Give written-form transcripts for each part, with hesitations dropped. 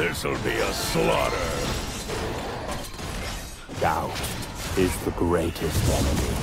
This'll be a slaughter. Doubt is the greatest enemy.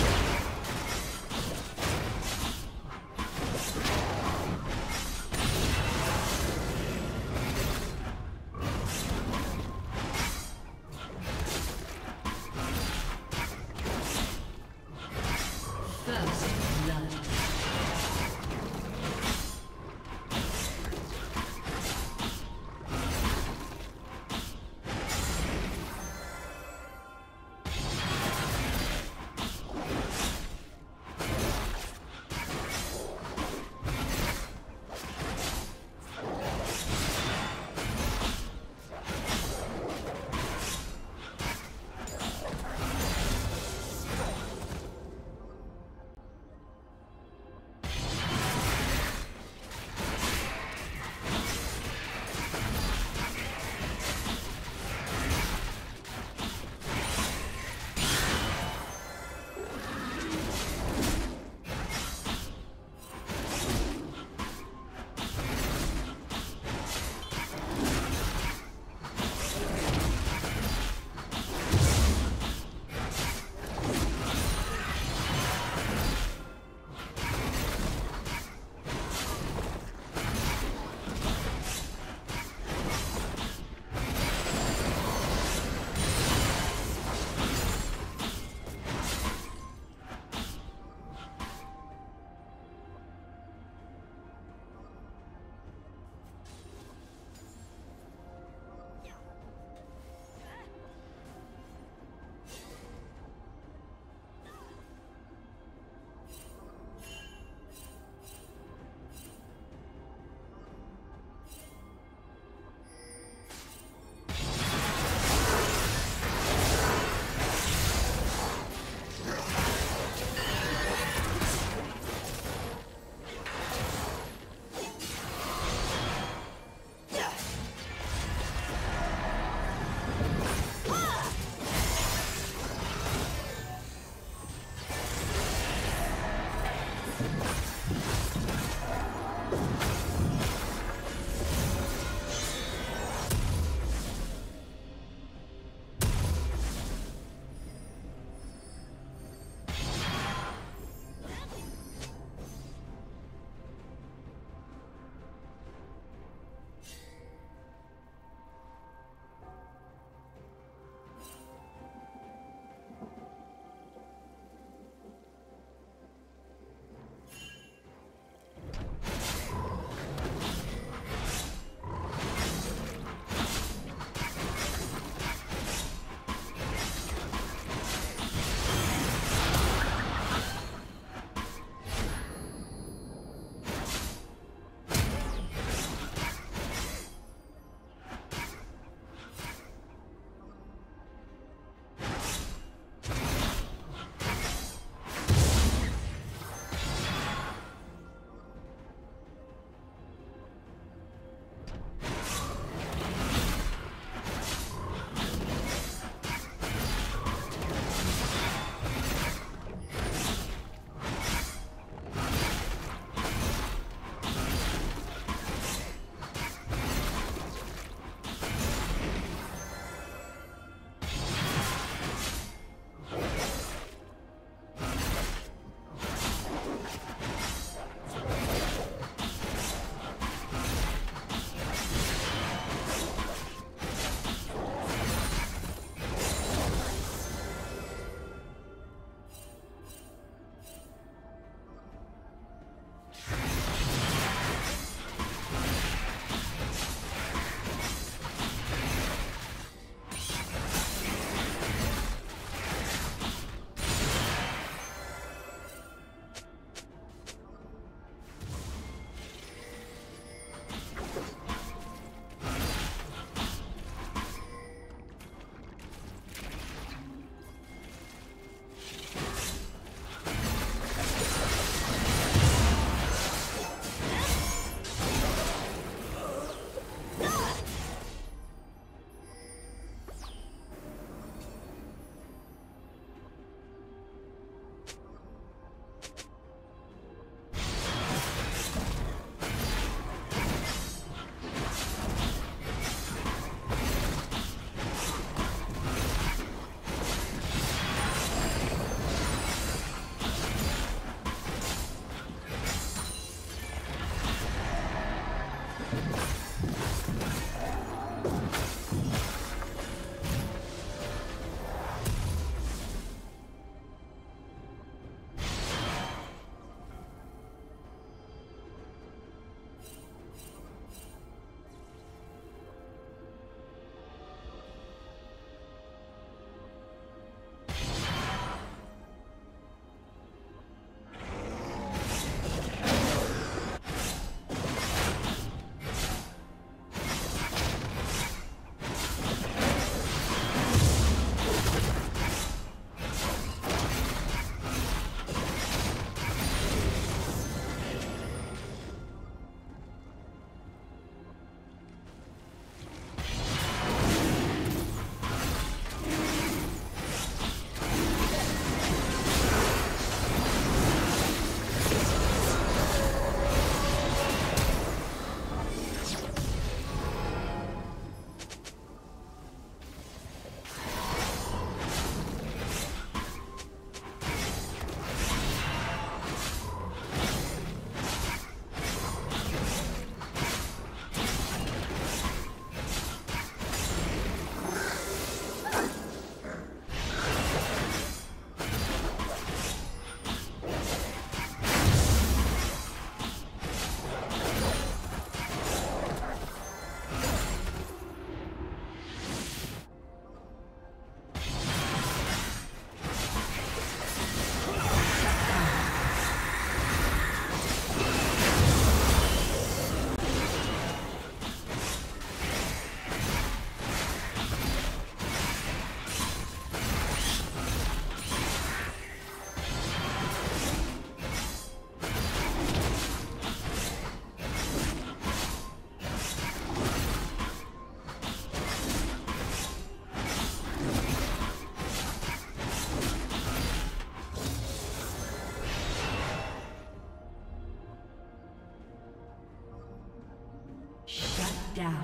Down.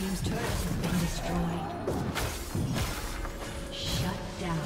team's turret has been destroyed. Shut down.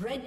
Red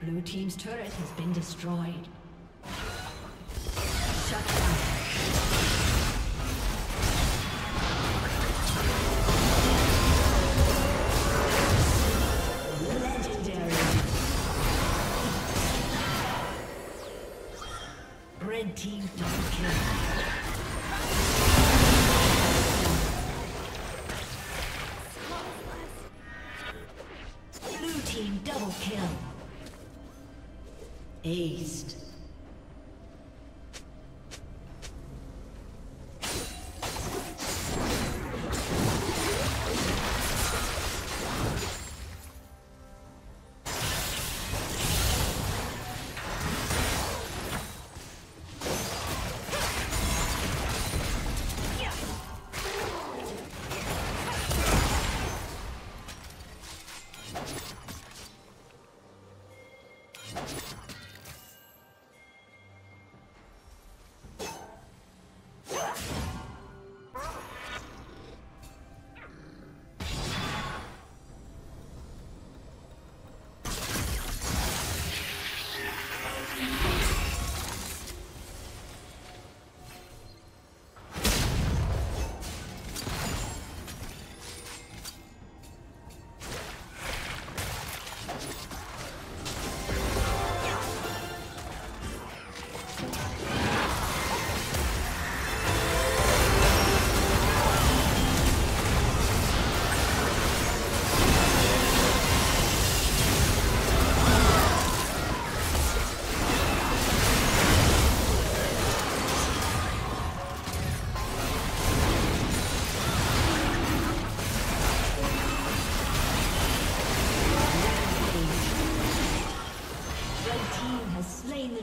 Blue team's turret has been destroyed. Shut down. Team double kill. Blue team double kill. Aced.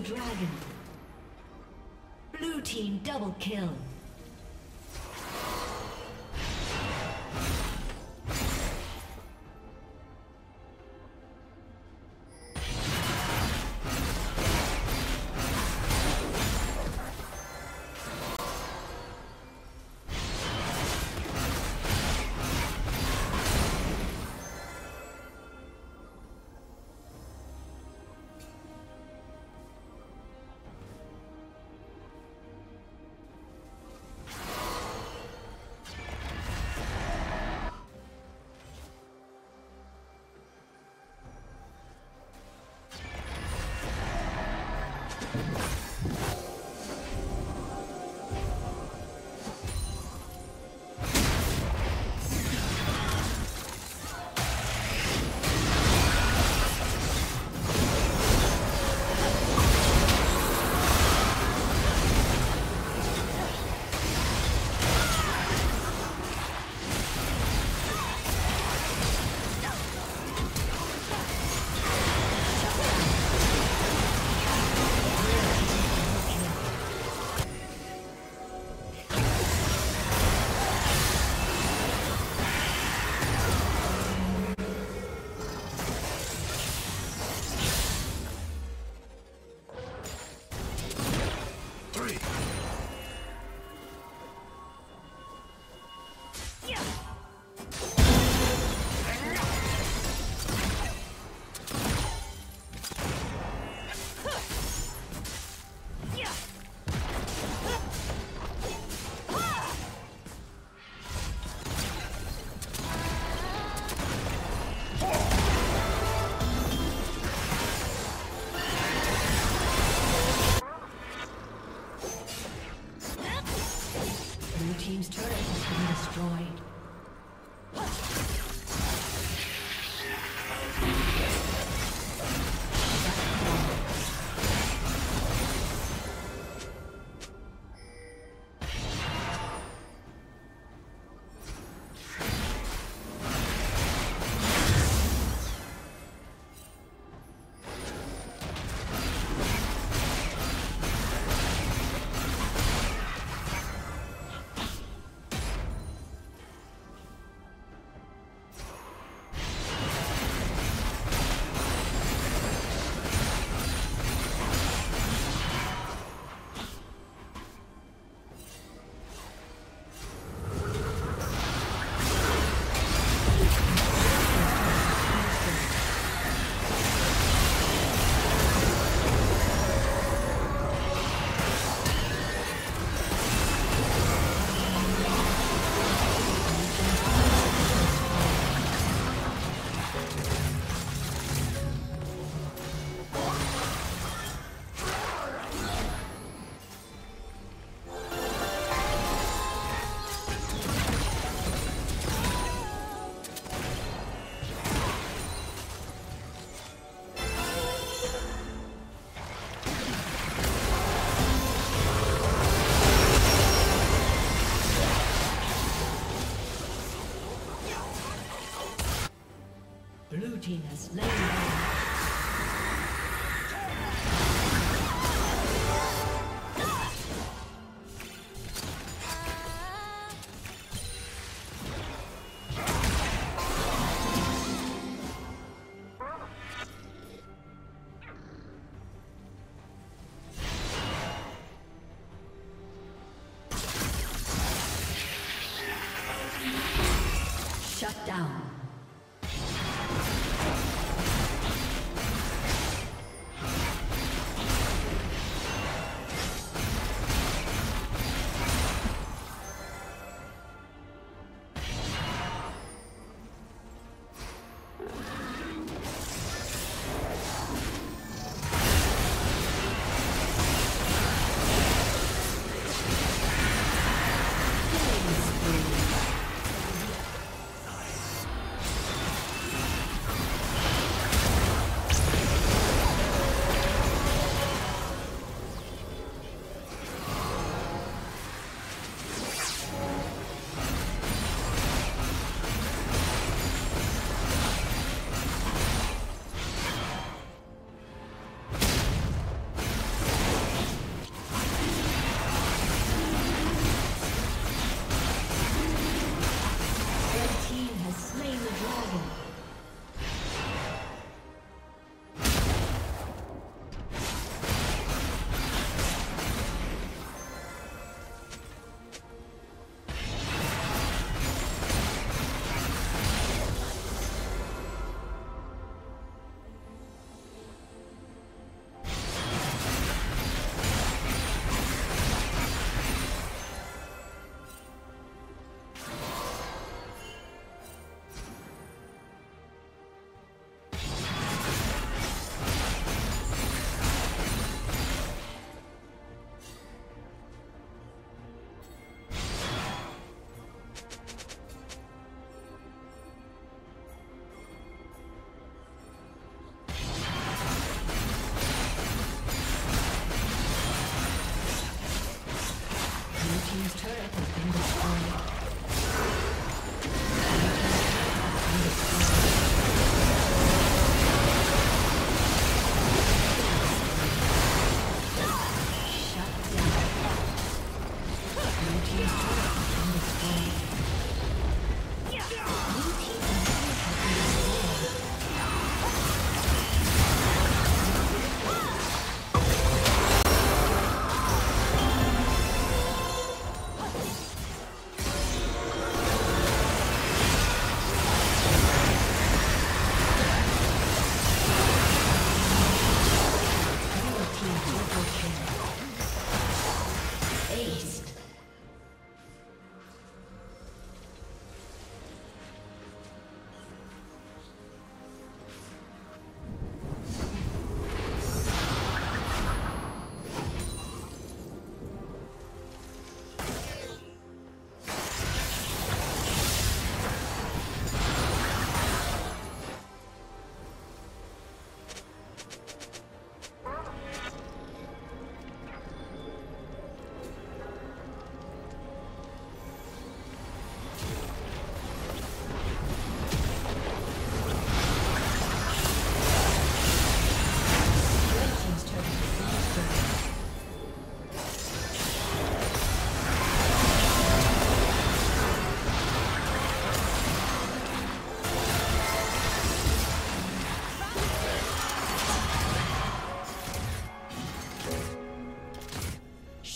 Dragon. Blue team double kill.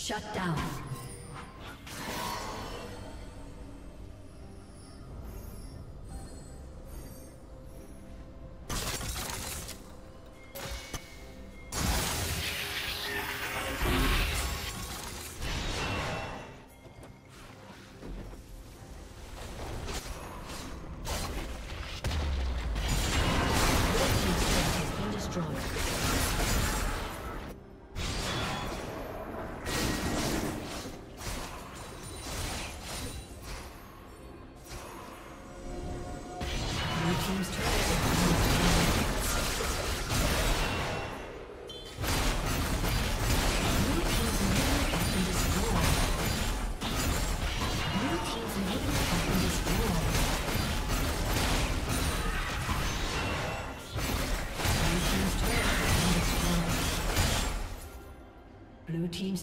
Shut down. Blue team's